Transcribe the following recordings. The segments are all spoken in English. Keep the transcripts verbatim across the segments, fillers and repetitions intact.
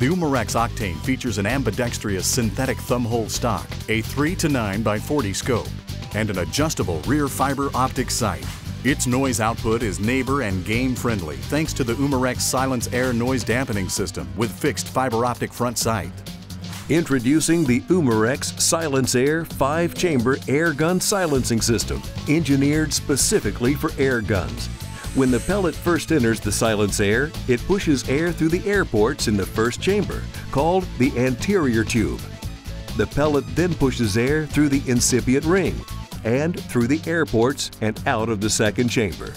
The Umarex Octane features an ambidextrous synthetic thumbhole stock, a three to nine by forty scope, and an adjustable rear fiber optic sight. Its noise output is neighbor and game friendly thanks to the Umarex SilencAir noise dampening system with fixed fiber optic front sight. Introducing the Umarex SilencAir five chamber air gun silencing system, engineered specifically for air guns. When the pellet first enters the SilencAir, it pushes air through the air ports in the first chamber, called the anterior tube. The pellet then pushes air through the incipient ring and through the air ports and out of the second chamber.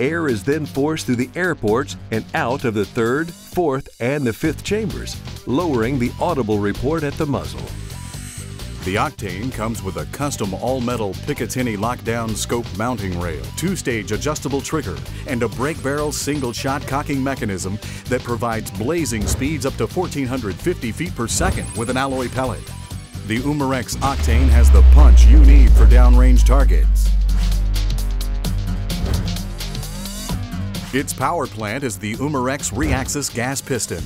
Air is then forced through the air ports and out of the third, fourth, and the fifth chambers, lowering the audible report at the muzzle. The Octane comes with a custom all-metal Picatinny lockdown scope mounting rail, two-stage adjustable trigger, and a brake barrel single-shot cocking mechanism that provides blazing speeds up to one thousand four hundred fifty feet per second with an alloy pellet. The Umarex Octane has the punch you need for downrange targets. Its power plant is the Umarex ReAxis gas piston.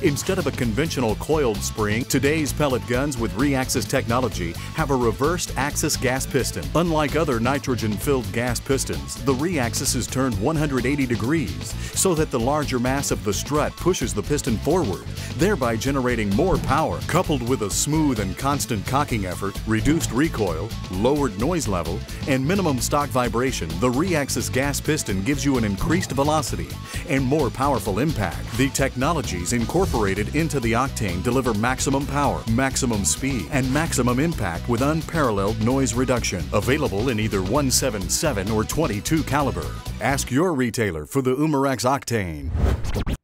Instead of a conventional coiled spring, today's pellet guns with ReAxis technology have a reversed axis gas piston. Unlike other nitrogen-filled gas pistons, the ReAxis is turned one hundred eighty degrees so that the larger mass of the strut pushes the piston forward, thereby generating more power. Coupled with a smooth and constant cocking effort, reduced recoil, lowered noise level, and minimum stock vibration, the ReAxis gas piston gives you an increased velocity and more powerful impact. The technologies incorporate Incorporated into the Octane deliver maximum power, maximum speed, and maximum impact with unparalleled noise reduction. Available in either one seventy-seven or twenty-two caliber. Ask your retailer for the Umarex Octane.